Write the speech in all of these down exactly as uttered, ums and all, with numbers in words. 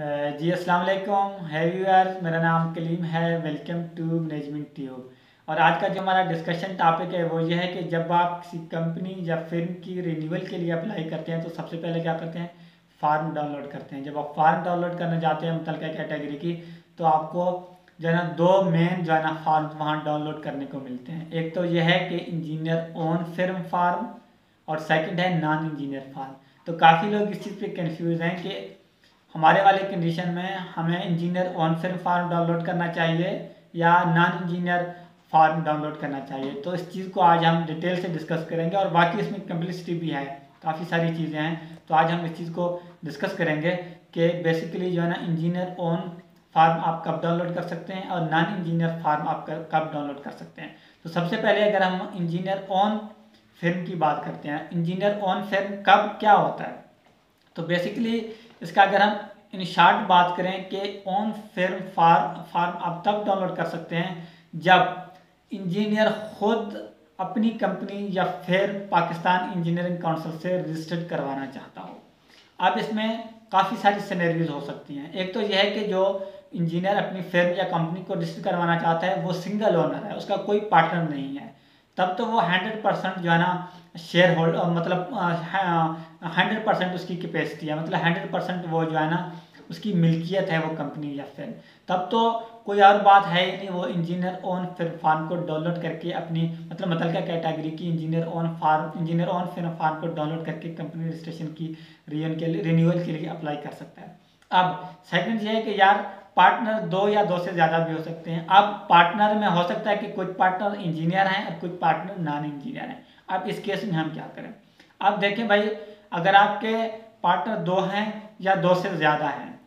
जी अस्सलाम वालेकुम है व्यूअर्स, मेरा नाम कलीम है। Welcome to management tube. और आज का जो हमारा डिस्कशन टॉपिक है वो ये है कि जब आप किसी कंपनी या फिल्म की रिन्यूअल के लिए अप्लाई करते हैं तो सबसे पहले क्या करते हैं, फार्म डाउनलोड करते हैं। जब आप फार्म डाउनलोड करने जाते हैं मुतलका कैटेगरी की तो आपको जो है ना दो मेन जो है ना फार्म वहाँ डाउनलोड करने को मिलते हैं। एक तो यह है कि इंजीनियर ओन फिल्म फार्म और सेकंड है नॉन इंजीनियर फार्म। तो काफ़ी लोग इस चीज़ पे कंफ्यूज हैं कि हमारे वाले कंडीशन में हमें engineer on film form download करना चाहिए या नॉन इंजीनियर फार्म डाउनलोड करना चाहिए। तो इस चीज़ को आज हम डिटेल से डिस्कस करेंगे और बाकी इसमें कम्प्लेक्सिटी भी है, काफ़ी सारी चीज़ें हैं। तो आज हम इस चीज़ को डिस्कस करेंगे कि बेसिकली जो है ना इंजीनियर ऑन फार्म आप कब डाउनलोड कर सकते हैं और नॉन इंजीनियर फार्म आप कब डाउनलोड कर सकते हैं। तो सबसे पहले अगर हम इंजीनियर ऑन फिल्म की बात करते हैं, इंजीनियर ऑन फिल्म कब क्या होता है, तो बेसिकली इसका अगर हम इन शॉर्ट बात करें कि ऑन फिल्म फार्म फार्म आप तब डाउनलोड कर सकते हैं जब इंजीनियर खुद अपनी कंपनी या फिर पाकिस्तान इंजीनियरिंग काउंसिल से रजिस्टर्ड करवाना चाहता हो। अब इसमें काफ़ी सारी सिनेरियोज हो सकती हैं। एक तो यह है कि जो इंजीनियर अपनी फिल्म या कंपनी को रजिस्टर करवाना चाहता है वो सिंगल ओनर है, उसका कोई पार्टनर नहीं है, तब तो वो हंड्रेड परसेंट जो है ना शेयर होल्ड मतलब हंड्रेड परसेंट उसकी कैपेसिटी है, मतलब हंड्रेड परसेंट वो जो है ना उसकी मिल्कियत है वो कंपनी या फिल्म, तब तो कोई और बात है ही नहीं। वो इंजीनियर ऑन फिल्म फार्म को डाउनलोड करके अपनी मतलब मुतलका कैटेगरी की engineer on form engineer on film form को डाउनलोड करके कंपनी रजिस्ट्रेशन की रिन्यूअल के लिए रिन्यूअल के लिए अप्लाई कर सकता है। अब सेकंड ये है कि यार पार्टनर दो या दो से ज़्यादा भी हो सकते हैं। अब पार्टनर में हो सकता है कि कुछ पार्टनर इंजीनियर हैं और कुछ पार्टनर नॉन इंजीनियर हैं। अब इस केस में हम क्या करें, अब देखें भाई अगर आपके पार्टनर दो हैं या दो से ज़्यादा हैं,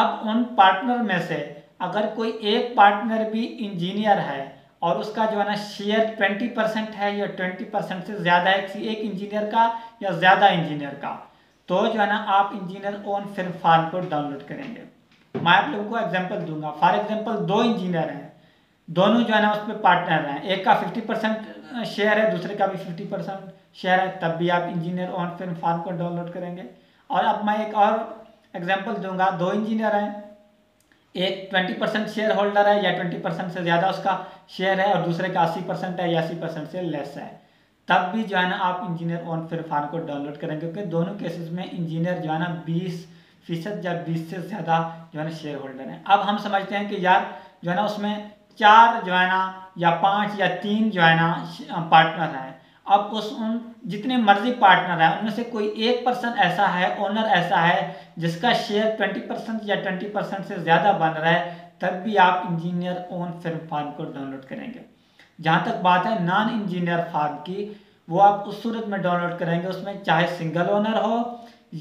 अब उन पार्टनर में से अगर कोई एक पार्टनर भी इंजीनियर है और उसका जो है ना शेयर ट्वेंटी परसेंट है या ट्वेंटी परसेंट से ज़्यादा है किसी एक इंजीनियर का या ज़्यादा इंजीनियर का, तो जो है ना आप इंजीनियर ऑन फिल्म फार्म को डाउनलोड करेंगे। मैं आप लोगों को एग्जांपल दूंगा। फॉर एग्जांपल दो इंजीनियर हैं, दोनों जो है ना उसमें पार्टनर हैं, एक का फिफ्टी परसेंट शेयर है, दूसरे का भी फिफ्टी परसेंट शेयर है, तब भी आप इंजीनियर ऑन फिल्म फार्म को डाउनलोड करेंगे। और अब मैं एक और एग्जांपल दूंगा, दो इंजीनियर हैं, एक ट्वेंटी परसेंट शेयर होल्डर है या ट्वेंटी परसेंट से ज़्यादा उसका शेयर है और दूसरे का अस्सी परसेंट है या अस्सी परसेंट से लेस है, तब भी जो है ना आप इंजीनियर ऑन फिल्म फार्म को डाउनलोड करेंगे, क्योंकि दोनों केसेस में इंजीनियर जो है ना बीस फीसद या बीस से ज़्यादा जो है ना शेयर होल्डर हैं। अब हम समझते हैं कि यार जो है ना उसमें चार जो है ना या पाँच या तीन जो है ना पार्टनर हैं। अब उस उन जितने मर्जी पार्टनर हैं उनमें से कोई एक पर्सन ऐसा है, ओनर ऐसा है जिसका शेयर ट्वेंटी परसेंट या ट्वेंटी परसेंट से ज़्यादा बन रहा है, तब भी आप इंजीनियर ओन फिल्म फार्म को डाउनलोड करेंगे। जहाँ तक बात है नॉन इंजीनियर फार्म की, वो आप उस सूरत में डाउनलोड करेंगे उसमें चाहे सिंगल ओनर हो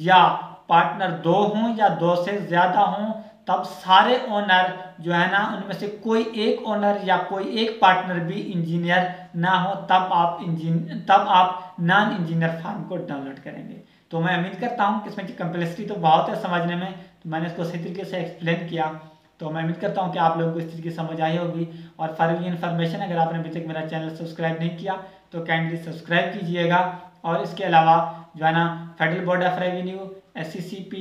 या पार्टनर दो हों या दो से ज़्यादा हों, तब सारे ओनर जो है ना उनमें से कोई एक ओनर या कोई एक पार्टनर भी इंजीनियर ना हो, तब आप इंजीनियर तब आप नॉन इंजीनियर फार्म को डाउनलोड करेंगे। तो मैं उम्मीद करता हूं कि इसमें कम्प्लेक्सिटी तो बहुत है समझने में, तो मैंने इसको सही तरीके से एक्सप्लेन किया, तो मैं उम्मीद करता हूं कि आप लोगों को इस तरीके से समझ आई होगी। और फर्दर इन्फॉर्मेशन अगर आपने अभी तक मेरा चैनल सब्सक्राइब नहीं किया तो काइंडली सब्सक्राइब कीजिएगा। और इसके अलावा जो है ना federal board of revenue, S C C P,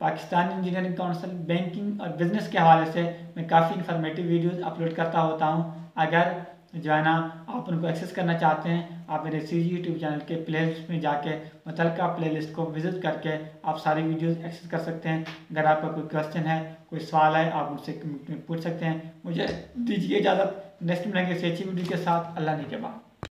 Pakistan engineering council, banking और बिजनेस के हवाले से मैं काफ़ी इन्फॉर्मेटिव वीडियोस अपलोड करता होता हूँ। अगर जो है ना आप उनको एक्सेस करना चाहते हैं, आप मेरे सी जी यूट्यूब चैनल के प्लेलिस्ट में जाके मुतलका प्लेलिस्ट को विजिट करके आप सारी वीडियोस एक्सेस कर सकते हैं। अगर आपका कोई क्वेश्चन है, कोई सवाल है, आप मुझसे पूछ सकते हैं। मुझे दीजिए इजाज़त, नेक्स्ट मिलेंगे अच्छी वीडियो के साथ। अल्लाह ने के बाद।